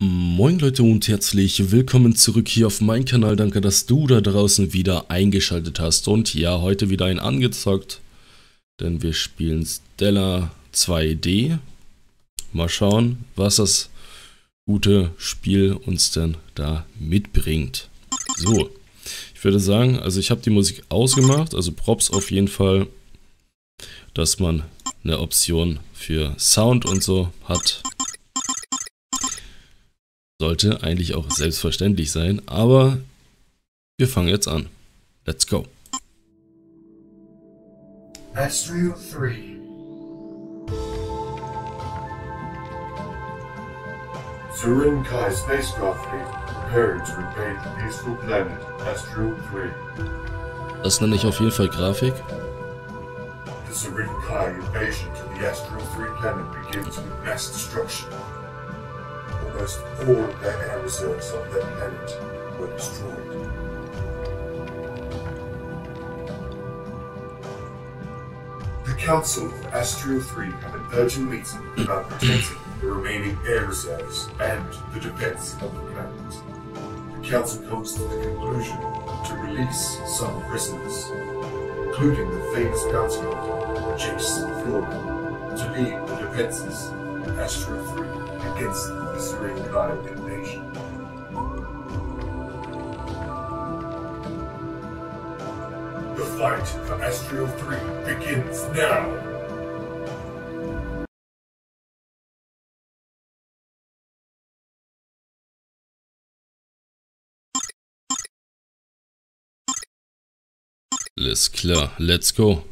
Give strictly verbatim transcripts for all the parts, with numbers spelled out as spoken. Moin Leute und herzlich willkommen zurück hier auf meinem Kanal. Danke, dass du da draußen wieder eingeschaltet hast. Und ja, heute wieder ein Angezockt, denn wir spielen Stellar zwei D. Mal schauen, was das gute Spiel uns denn da mitbringt. So, ich würde sagen, also ich habe die Musik ausgemacht, also Props auf jeden Fall, dass man eine Option für Sound und so hat. Sollte eigentlich auch selbstverständlich sein, aber wir fangen jetzt an. Let's go. Astro drei. Serenkai spacecraft prepared to invade the peaceful planet Astro drei. Das nenne ich auf jeden Fall Grafik. The Serenkai invasion to the Astro drei planet begins with mass destruction. Almost all of their air reserves on their planet were destroyed. The Council of Astro drei had an urgent meeting about protecting the remaining air reserves and the defense of the planet. The Council comes to the conclusion to release some prisoners, including the famous bounty hunter Jason Florin, to lead the defenses of Astro drei against the Serenkai invasion. The fight for Astro drei begins now! Alles klar, let's go!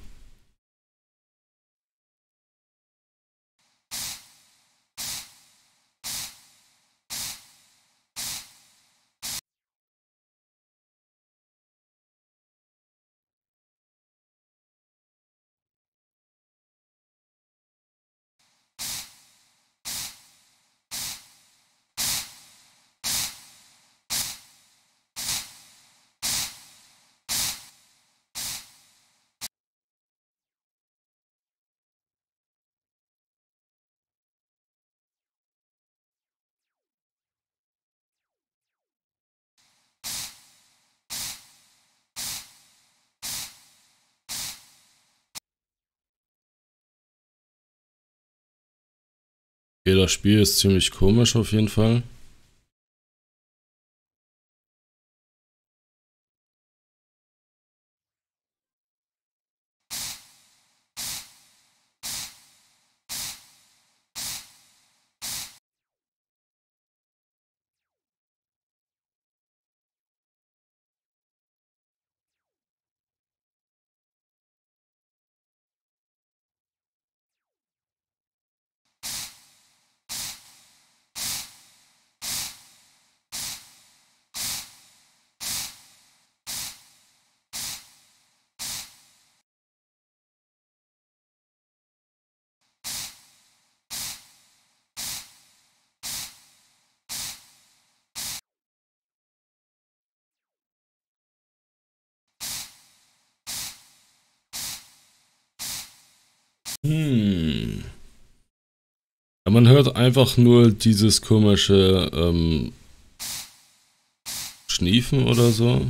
Okay, das Spiel ist ziemlich komisch auf jeden Fall. Hm. Ja, man hört einfach nur dieses komische ähm, Schniefen oder so.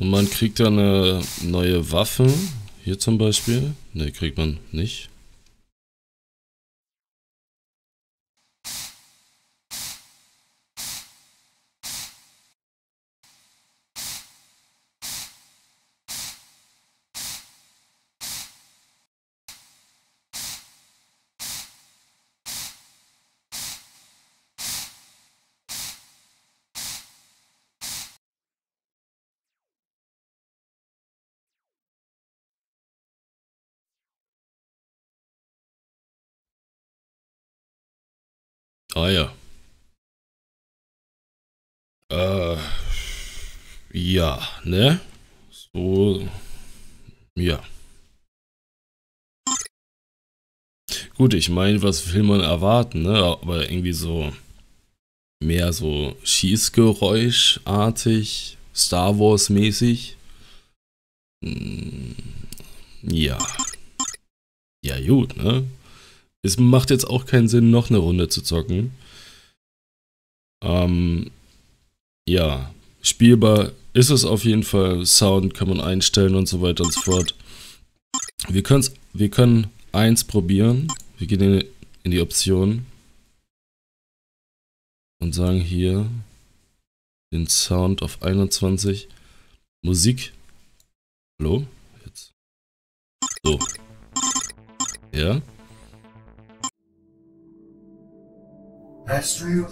Und man kriegt ja eine neue Waffe. Hier zum Beispiel. Ne, kriegt man nicht. Ah ja. Äh, ja, ne? So, ja. Gut, ich meine, was will man erwarten, ne? Aber irgendwie so mehr so Schießgeräuschartig, Star Wars mäßig. Ja. Ja gut, ne? Es macht jetzt auch keinen Sinn, noch eine Runde zu zocken. Ähm, ja, spielbar ist es auf jeden Fall. Sound kann man einstellen und so weiter und so fort. Wir, wir können eins probieren. Wir gehen in, in die Option und sagen hier den Sound auf einundzwanzig. Musik. Hallo? Jetzt. So. Ja. Astro.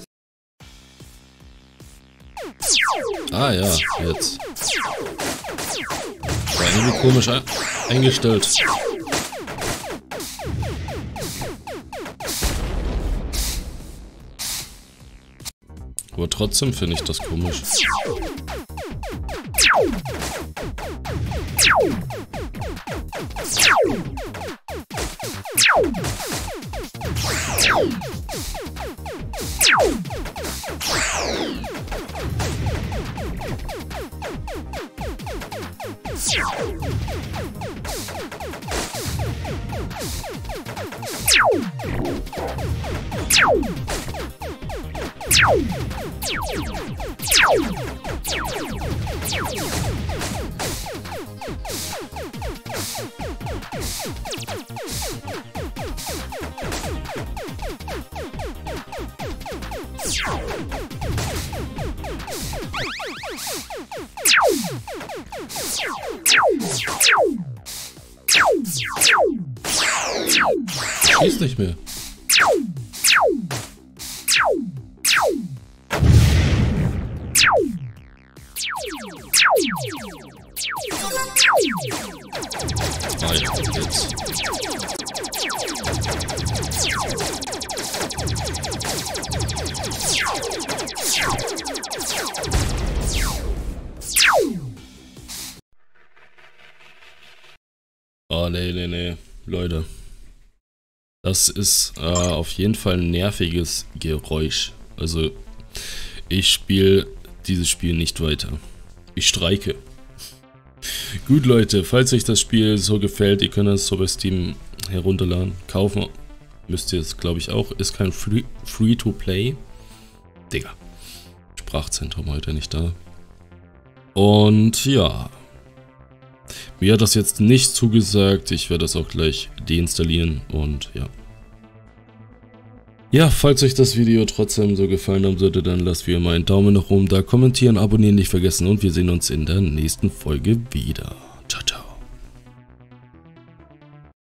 Ah ja, jetzt. War irgendwie komisch ein eingestellt. Aber trotzdem finde ich das komisch. Schießt nicht mehr. Ah ja, jetzt. Oh nee, nee, nee, Leute. Das ist äh, auf jeden Fall ein nerviges Geräusch. Also ich spiele dieses Spiel nicht weiter. Ich streike. Gut Leute, falls euch das Spiel so gefällt, ihr könnt es so bei Steam herunterladen. Kaufen müsst ihr es, glaube ich, auch. Ist kein Free-to-Play. Digga. Sprachzentrum heute nicht da. Und ja. Mir hat das jetzt nicht zugesagt. Ich werde das auch gleich deinstallieren und ja. Ja, falls euch das Video trotzdem so gefallen haben sollte, dann lasst wie immer einen Daumen nach oben da, kommentieren, abonnieren nicht vergessen und wir sehen uns in der nächsten Folge wieder.